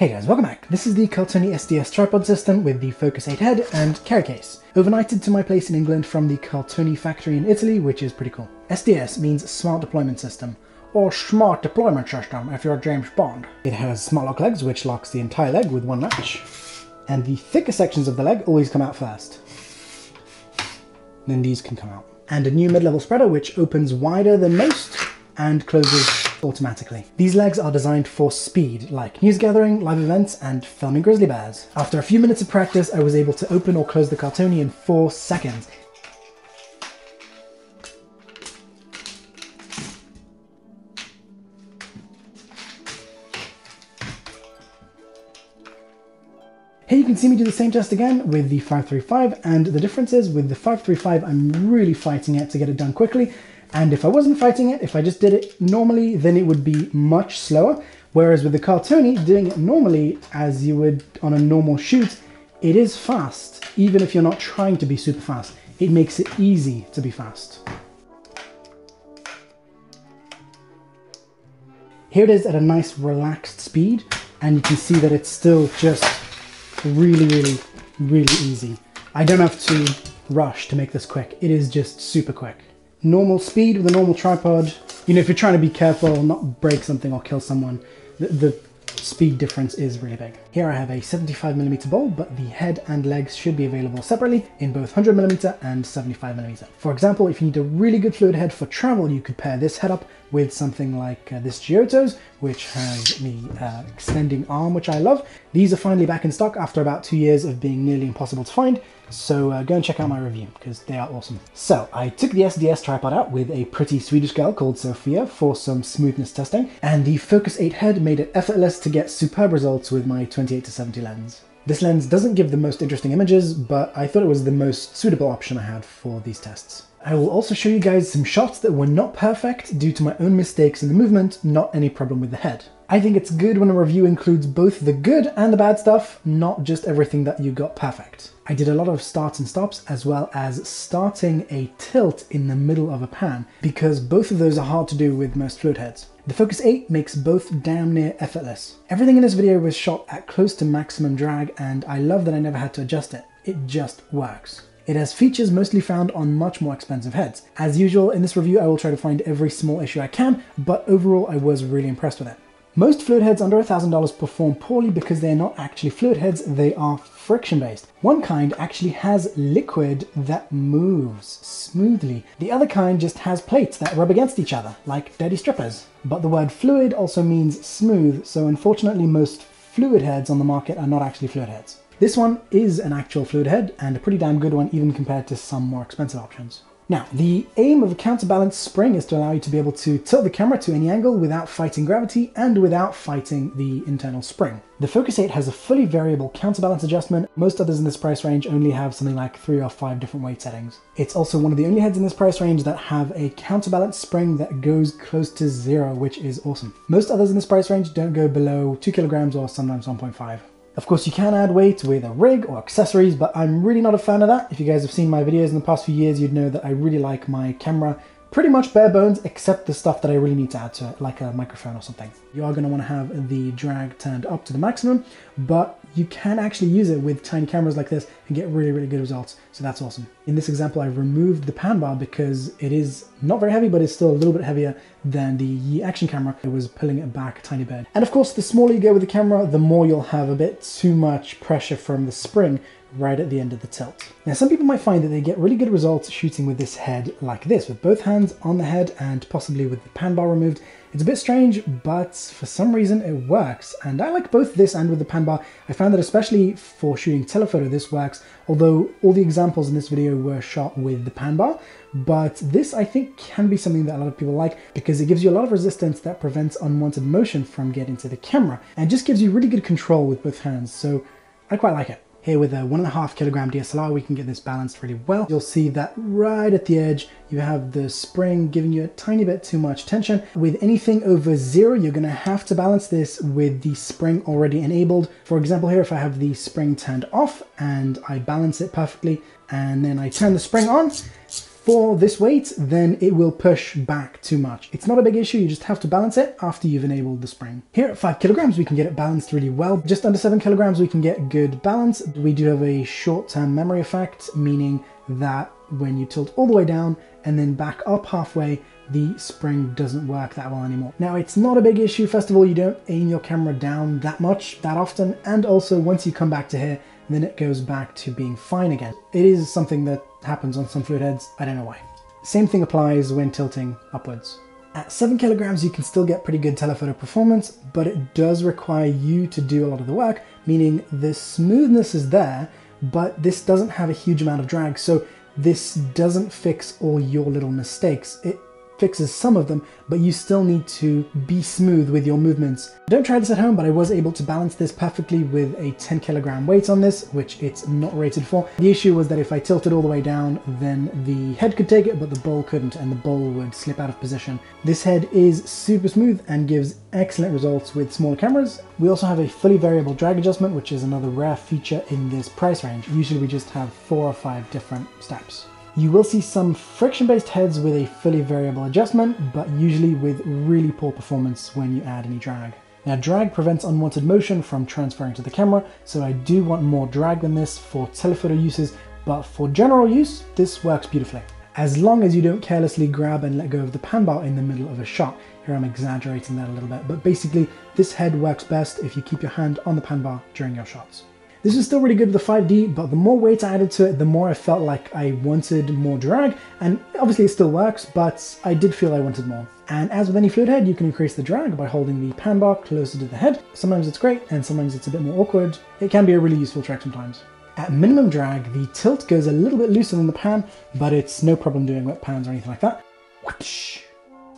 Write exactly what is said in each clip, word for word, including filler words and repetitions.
Hey guys, welcome back. This is the Cartoni S D S tripod system with the Focus eight head and carry case, overnighted to my place in England from the Cartoni factory in Italy, which is pretty cool. S D S means Smart Deployment System, or Smart Deployment System if you're James Bond. It has smart lock legs, which locks the entire leg with one latch, and the thicker sections of the leg always come out first. Then these can come out. And a new mid-level spreader, which opens wider than most and closes automatically. These legs are designed for speed, like news gathering, live events, and filming grizzly bears. After a few minutes of practice, I was able to open or close the Cartoni in four seconds. Here you can see me do the same test again with the five three five, and the difference is with the five three five I'm really fighting it to get it done quickly. And if I wasn't fighting it, if I just did it normally, then it would be much slower. Whereas with the Cartoni, doing it normally as you would on a normal shoot, it is fast. Even if you're not trying to be super fast, it makes it easy to be fast. Here it is at a nice relaxed speed, and you can see that it's still just really, really, really easy. I don't have to rush to make this quick. It is just super quick. Normal speed with a normal tripod, you know, if you're trying to be careful and not break something or kill someone, the, the speed difference is really big. Here I have a seventy-five millimeter bulb, but the head and legs should be available separately in both one hundred millimeter and seventy-five millimeter. For example, if you need a really good fluid head for travel, you could pair this head up with something like uh, this Giottos, which has the uh, extending arm, which I love. These are finally back in stock after about two years of being nearly impossible to find, so uh, go and check out my review, because they are awesome. So, I took the S D S tripod out with a pretty Swedish girl called Sophia for some smoothness testing, and the Focus eight head made it effortless to get superb results with my twenty-eight to seventy lens. This lens doesn't give the most interesting images, but I thought it was the most suitable option I had for these tests. I will also show you guys some shots that were not perfect due to my own mistakes in the movement, not any problem with the head. I think it's good when a review includes both the good and the bad stuff, not just everything that you got perfect. I did a lot of starts and stops, as well as starting a tilt in the middle of a pan, because both of those are hard to do with most fluid heads. The Focus eight makes both damn near effortless. Everything in this video was shot at close to maximum drag, and I love that I never had to adjust it. It just works. It has features mostly found on much more expensive heads. As usual, in this review I will try to find every small issue I can, but overall I was really impressed with it. Most fluid heads under one thousand dollars perform poorly because they are not actually fluid heads, they are friction-based. One kind actually has liquid that moves smoothly. The other kind just has plates that rub against each other, like dirty strippers. But the word fluid also means smooth, so unfortunately most fluid heads on the market are not actually fluid heads. This one is an actual fluid head, and a pretty damn good one even compared to some more expensive options. Now, the aim of a counterbalance spring is to allow you to be able to tilt the camera to any angle without fighting gravity and without fighting the internal spring. The Focus eight has a fully variable counterbalance adjustment. Most others in this price range only have something like three or five different weight settings. It's also one of the only heads in this price range that have a counterbalance spring that goes close to zero, which is awesome. Most others in this price range don't go below two kilograms or sometimes one point five. Of course, you can add weight with a rig or accessories, but I'm really not a fan of that. If you guys have seen my videos in the past few years, you'd know that I really like my camera pretty much bare bones, except the stuff that I really need to add to it, like a microphone or something. You are going to want to have the drag turned up to the maximum, but you can actually use it with tiny cameras like this and get really, really good results, so that's awesome. In this example, I've removed the pan bar because it is not very heavy, but it's still a little bit heavier than the Ye action camera. It was pulling it back a tiny bit. And of course, the smaller you go with the camera, the more you'll have a bit too much pressure from the spring right at the end of the tilt. Now, some people might find that they get really good results shooting with this head like this, with both hands on the head and possibly with the pan bar removed. It's a bit strange, but for some reason it works, and I like both this and with the pan bar. I found that especially for shooting telephoto this works, although all the examples in this video were shot with the pan bar, but this I think can be something that a lot of people like because it gives you a lot of resistance that prevents unwanted motion from getting to the camera and just gives you really good control with both hands, so I quite like it. Here with a one and a half kilogram D S L R, we can get this balanced really well. You'll see that right at the edge, you have the spring giving you a tiny bit too much tension. With anything over zero, you're gonna have to balance this with the spring already enabled. For example here, if I have the spring turned off and I balance it perfectly, and then I turn the spring on, for this weight, then it will push back too much. It's not a big issue, you just have to balance it after you've enabled the spring. Here at five kilograms, we can get it balanced really well. Just under seven kilograms, we can get good balance. We do have a short-term memory effect, meaning that when you tilt all the way down and then back up halfway, the spring doesn't work that well anymore. Now, it's not a big issue. First of all, you don't aim your camera down that much, that often. And also once you come back to here, then it goes back to being fine again. It is something that happens on some fluid heads. I don't know why. Same thing applies when tilting upwards. At seven kilograms, you can still get pretty good telephoto performance, but it does require you to do a lot of the work, meaning the smoothness is there, but this doesn't have a huge amount of drag. So this doesn't fix all your little mistakes. It fixes some of them, but you still need to be smooth with your movements. Don't try this at home, but I was able to balance this perfectly with a ten kilogram weight on this, which it's not rated for. The issue was that if I tilted all the way down, then the head could take it, but the bowl couldn't, and the bowl would slip out of position. This head is super smooth and gives excellent results with smaller cameras. We also have a fully variable drag adjustment, which is another rare feature in this price range. Usually we just have four or five different steps. You will see some friction-based heads with a fully variable adjustment, but usually with really poor performance when you add any drag. Now, drag prevents unwanted motion from transferring to the camera, so I do want more drag than this for telephoto uses, but for general use, this works beautifully. As long as you don't carelessly grab and let go of the pan bar in the middle of a shot. Here I'm exaggerating that a little bit, but basically this head works best if you keep your hand on the pan bar during your shots. This is still really good with the five D, but the more weight I added to it, the more I felt like I wanted more drag, and obviously it still works, but I did feel I wanted more. And as with any fluid head, you can increase the drag by holding the pan bar closer to the head. Sometimes it's great, and sometimes it's a bit more awkward. It can be a really useful trick sometimes. At minimum drag, the tilt goes a little bit looser than the pan, but it's no problem doing wet pans or anything like that. Whoosh.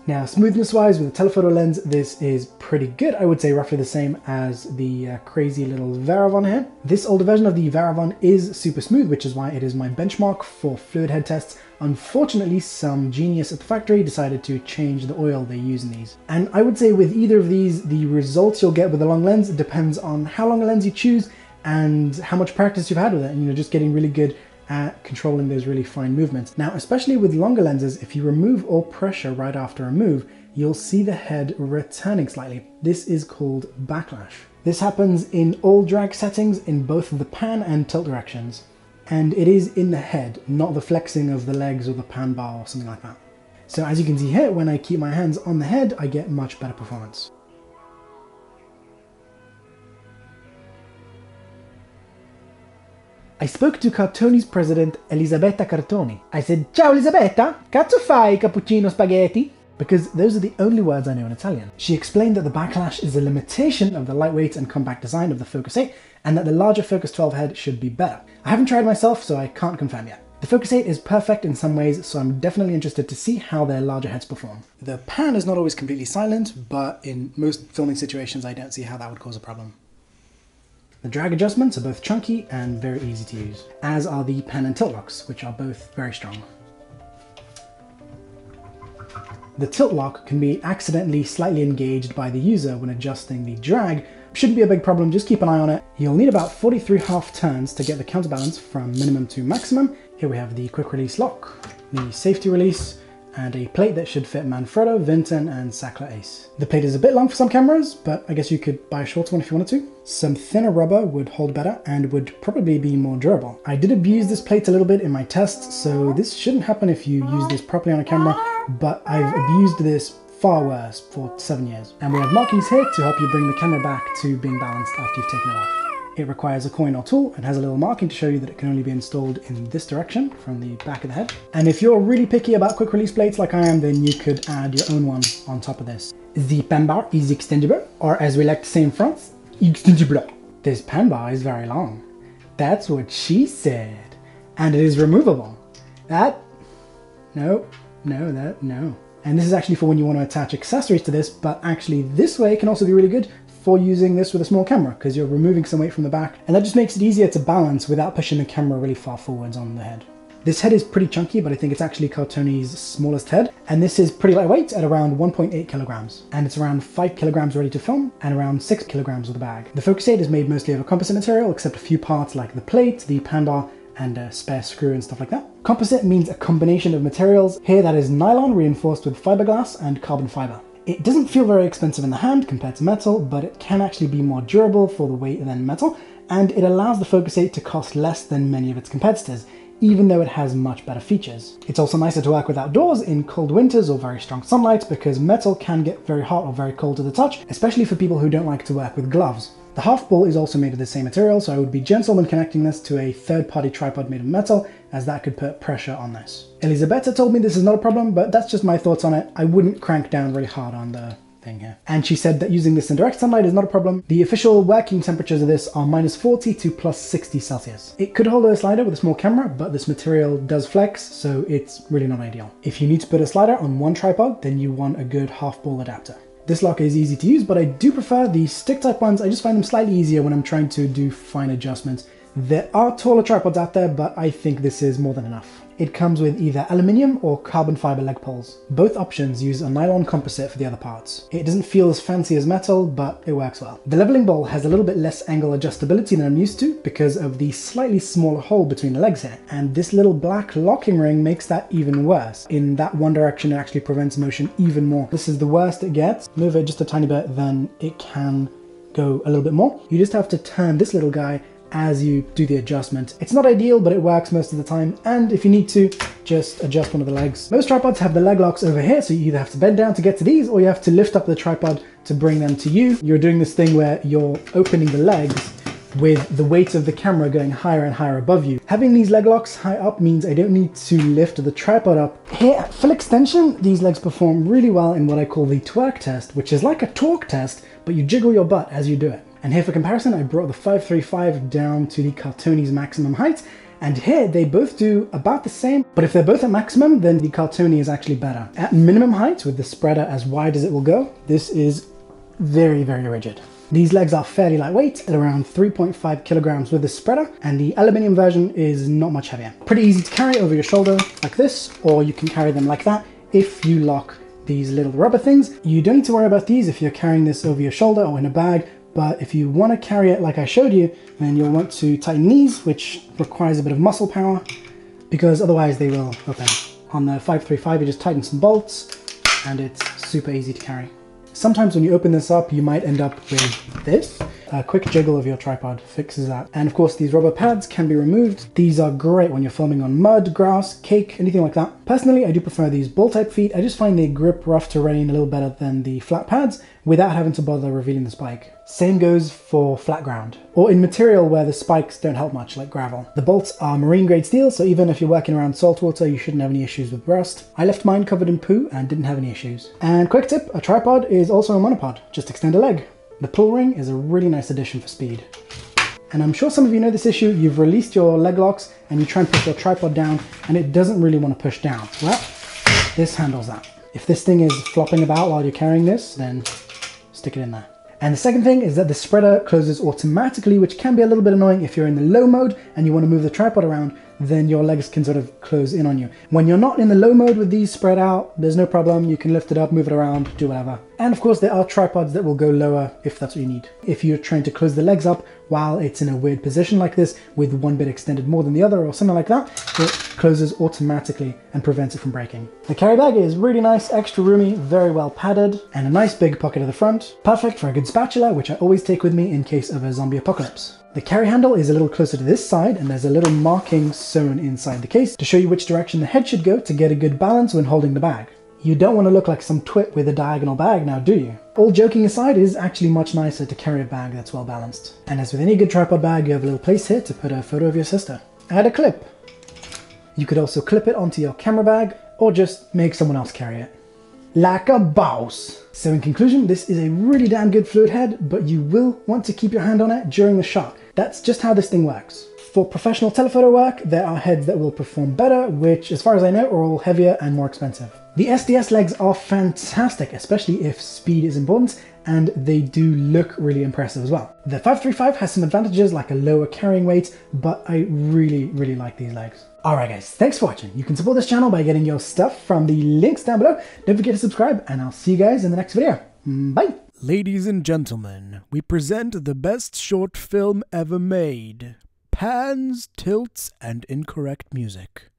Now, smoothness-wise, with a telephoto lens, this is pretty good. I would say roughly the same as the uh, crazy little Varavon here. This older version of the Varavon is super smooth, which is why it is my benchmark for fluid head tests. Unfortunately, some genius at the factory decided to change the oil they use in these. And I would say with either of these, the results you'll get with a long lens depends on how long a lens you choose and how much practice you've had with it, and you know, just getting really good at controlling those really fine movements. Now, especially with longer lenses, if you remove all pressure right after a move, you'll see the head returning slightly. This is called backlash. This happens in all drag settings in both the pan and tilt directions. And it is in the head, not the flexing of the legs or the pan bar or something like that. So as you can see here, when I keep my hands on the head, I get much better performance. I spoke to Cartoni's president, Elisabetta Cartoni. I said, "Ciao Elisabetta, cazzo fai cappuccino spaghetti?" Because those are the only words I know in Italian. She explained that the backlash is a limitation of the lightweight and compact design of the Focus eight, and that the larger Focus twelve head should be better. I haven't tried myself, so I can't confirm yet. The Focus eight is perfect in some ways, so I'm definitely interested to see how their larger heads perform. The pan is not always completely silent, but in most filming situations, I don't see how that would cause a problem. The drag adjustments are both chunky and very easy to use, as are the pan and tilt locks, which are both very strong. The tilt lock can be accidentally slightly engaged by the user when adjusting the drag. Shouldn't be a big problem, just keep an eye on it. You'll need about forty-three half turns to get the counterbalance from minimum to maximum. Here we have the quick release lock, the safety release, and a plate that should fit Manfrotto, Vinten, and Sachtler Ace. The plate is a bit long for some cameras, but I guess you could buy a shorter one if you wanted to. Some thinner rubber would hold better and would probably be more durable. I did abuse this plate a little bit in my tests, so this shouldn't happen if you use this properly on a camera, but I've abused this far worse for seven years. And we have markings here to help you bring the camera back to being balanced after you've taken it off. It requires a coin or tool and has a little marking to show you that it can only be installed in this direction from the back of the head. And if you're really picky about quick release plates like I am, then you could add your own one on top of this. The pan bar is extendable, or as we like to say in France, extendible. This pan bar is very long. That's what she said. And it is removable. That, no, no, that, no. And this is actually for when you want to attach accessories to this, but actually this way can also be really good for using this with a small camera, because you're removing some weight from the back, and that just makes it easier to balance without pushing the camera really far forwards on the head. This head is pretty chunky, but I think it's actually Cartoni's smallest head, and this is pretty lightweight at around one point eight kilograms, and it's around five kilograms ready to film, and around six kilograms with a bag. The Focus eight is made mostly of a composite material, except a few parts like the plate, the pan bar, and a spare screw and stuff like that. Composite means a combination of materials, here that is nylon reinforced with fiberglass and carbon fiber. It doesn't feel very expensive in the hand compared to metal, but it can actually be more durable for the weight than metal, and it allows the Focus eight to cost less than many of its competitors, even though it has much better features. It's also nicer to work with outdoors in cold winters or very strong sunlight, because metal can get very hot or very cold to the touch, especially for people who don't like to work with gloves. The half ball is also made of the same material, so I would be gentle when connecting this to a third-party tripod made of metal, as that could put pressure on this. Elisabetta told me this is not a problem, but that's just my thoughts on it. I wouldn't crank down really hard on the thing here. And she said that using this in direct sunlight is not a problem. The official working temperatures of this are minus forty to plus sixty Celsius. It could hold a slider with a small camera, but this material does flex, so it's really not ideal. If you need to put a slider on one tripod, then you want a good half ball adapter. This locker is easy to use, but I do prefer the stick type ones. I just find them slightly easier when I'm trying to do fine adjustments. There are taller tripods out there, but I think this is more than enough. It comes with either aluminium or carbon fiber leg poles. Both options use a nylon composite for the other parts. It doesn't feel as fancy as metal, but it works well. The leveling bowl has a little bit less angle adjustability than I'm used to because of the slightly smaller hole between the legs here, and this little black locking ring makes that even worse. In that one direction, it actually prevents motion even more. This is the worst it gets. Move it just a tiny bit, then it can go a little bit more. You just have to turn this little guy as you do the adjustment. It's not ideal, but it works most of the time, and if you need to, just adjust one of the legs. Most tripods have the leg locks over here, so you either have to bend down to get to these, or you have to lift up the tripod to bring them to you. You're doing this thing where you're opening the legs with the weight of the camera going higher and higher above you. Having these leg locks high up means I don't need to lift the tripod up. Here at full extension, these legs perform really well in what I call the twerk test, which is like a torque test, but you jiggle your butt as you do it. And here for comparison, I brought the five three five down to the Cartoni's maximum height, and here they both do about the same, but if they're both at maximum, then the Cartoni is actually better. At minimum height, with the spreader as wide as it will go, this is very, very rigid. These legs are fairly lightweight at around three point five kilograms with the spreader, and the aluminium version is not much heavier. Pretty easy to carry over your shoulder like this, or you can carry them like that if you lock these little rubber things. You don't need to worry about these if you're carrying this over your shoulder or in a bag, but if you want to carry it like I showed you, then you'll want to tighten these, which requires a bit of muscle power, because otherwise they will open. On the five three five, you just tighten some bolts, and it's super easy to carry. Sometimes when you open this up, you might end up with this. A quick jiggle of your tripod fixes that. And of course, these rubber pads can be removed. These are great when you're filming on mud, grass, cake, anything like that. Personally, I do prefer these ball type feet. I just find they grip rough terrain a little better than the flat pads without having to bother revealing the spike. Same goes for flat ground, or in material where the spikes don't help much, like gravel. The bolts are marine grade steel, so even if you're working around salt water, you shouldn't have any issues with rust. I left mine covered in poo and didn't have any issues. And quick tip, a tripod is also a monopod. Just extend a leg. The pull ring is a really nice addition for speed. And I'm sure some of you know this issue. You've released your leg locks and you try and push your tripod down and it doesn't really want to push down. Well, this handles that. If this thing is flopping about while you're carrying this, then stick it in there. And the second thing is that the spreader closes automatically, which can be a little bit annoying if you're in the low mode and you want to move the tripod around, then your legs can sort of close in on you. When you're not in the low mode with these spread out, there's no problem. You can lift it up, move it around, do whatever. And of course, there are tripods that will go lower if that's what you need. If you're trying to close the legs up while it's in a weird position like this, with one bit extended more than the other or something like that, it closes automatically and prevents it from breaking. The carry bag is really nice, extra roomy, very well padded, and a nice big pocket at the front. Perfect for a good spatula, which I always take with me in case of a zombie apocalypse. The carry handle is a little closer to this side, and there's a little marking sewn inside the case to show you which direction the head should go to get a good balance when holding the bag. You don't want to look like some twit with a diagonal bag now, do you? All joking aside, it is actually much nicer to carry a bag that's well balanced. And as with any good tripod bag, you have a little place here to put a photo of your sister. Add a clip. You could also clip it onto your camera bag, or just make someone else carry it. Like a boss. So in conclusion, this is a really damn good fluid head, but you will want to keep your hand on it during the shot. That's just how this thing works. For professional telephoto work, there are heads that will perform better, which as far as I know are all heavier and more expensive. The S D S legs are fantastic, especially if speed is important, and they do look really impressive as well. The five three five has some advantages like a lower carrying weight, but I really, really like these legs. Alright guys, thanks for watching. You can support this channel by getting your stuff from the links down below. Don't forget to subscribe, and I'll see you guys in the next video. Bye! Ladies and gentlemen, we present the best short film ever made. Pans, tilts, and incorrect music.